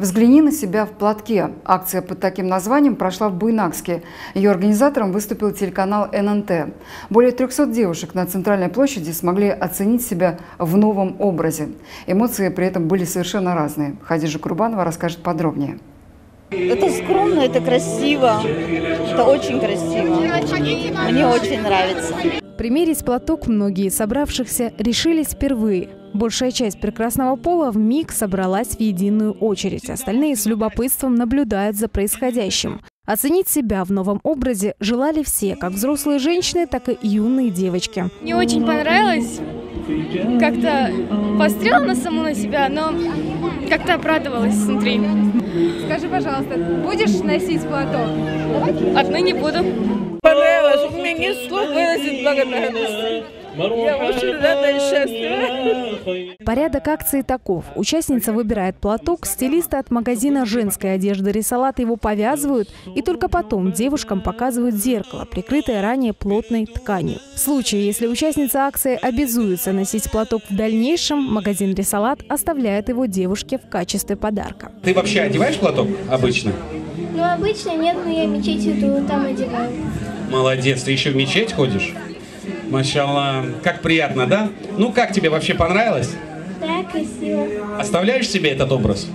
«Взгляни на себя в платке». Акция под таким названием прошла в Буйнакске. Ее организатором выступил телеканал ННТ. Более 300 девушек на центральной площади смогли оценить себя в новом образе. Эмоции при этом были совершенно разные. Хадижа Курбанова расскажет подробнее. Это скромно, это красиво, это очень красиво. Мне очень нравится. Примерить платок многие собравшихся решились впервые. Большая часть прекрасного пола вмиг собралась в единую очередь. Остальные с любопытством наблюдают за происходящим. Оценить себя в новом образе желали все, как взрослые женщины, так и юные девочки. Мне очень понравилось. Как-то пострела саму на себя, но как-то обрадовалась внутри. Скажи, пожалуйста, будешь носить платок? Отныне буду. Понравилось, у меня нет слов выразить благодарность. Я очень рада и счастлива. Порядок акции таков. Участница выбирает платок, стилисты от магазина женской одежды «Рисалат» его повязывают, и только потом девушкам показывают зеркало, прикрытое ранее плотной тканью. В случае, если участница акции обязуется носить платок в дальнейшем, магазин «Рисалат» оставляет его девушке в качестве подарка. Ты вообще одеваешь платок обычно? Ну, обычно нет, но я в мечеть иду, там одеваю. Молодец, ты еще в мечеть ходишь? Машалла, как приятно, да? Ну, как тебе вообще понравилось? Да, красиво. Оставляешь себе этот образ?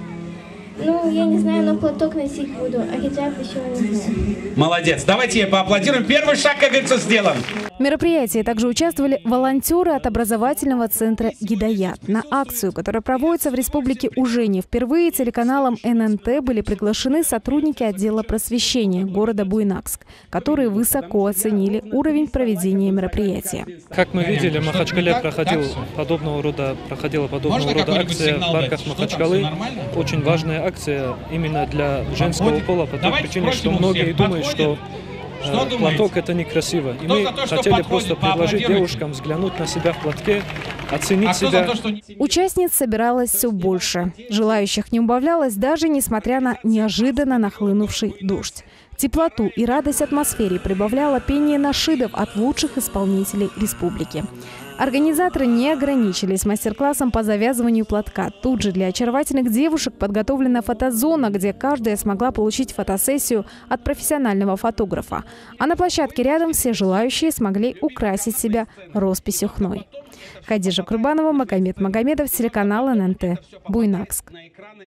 Ну, я не знаю, но платок носить буду, а хиджаб еще не знаю. Молодец, давайте поаплодируем. Первый шаг, как говорится, сделан. В мероприятии также участвовали волонтеры от образовательного центра «Гидаяд». На акцию, которая проводится в республике уже не впервые, телеканалом ННТ были приглашены сотрудники отдела просвещения города Буйнакск, которые высоко оценили уровень проведения мероприятия. Как мы видели, в Махачкале проходила подобного рода акция в парках Махачкалы. Очень важная акция именно для женского пола, по той причине, что многие думают, что платок – это некрасиво. И мы хотели просто предложить девушкам взглянуть на себя в платке, оценить себя. Участниц собиралось все больше. Желающих не убавлялось, даже несмотря на неожиданно нахлынувший дождь. Теплоту и радость атмосфере прибавляло пение нашидов от лучших исполнителей республики. Организаторы не ограничились мастер-классом по завязыванию платка. Тут же для очаровательных девушек подготовлена фотозона, где каждая смогла получить фотосессию от профессионального фотографа. А на площадке рядом все желающие смогли украсить себя росписью хной. Хадижа Курбанова, Магомед Магомедов, телеканал ННТ, Буйнакск.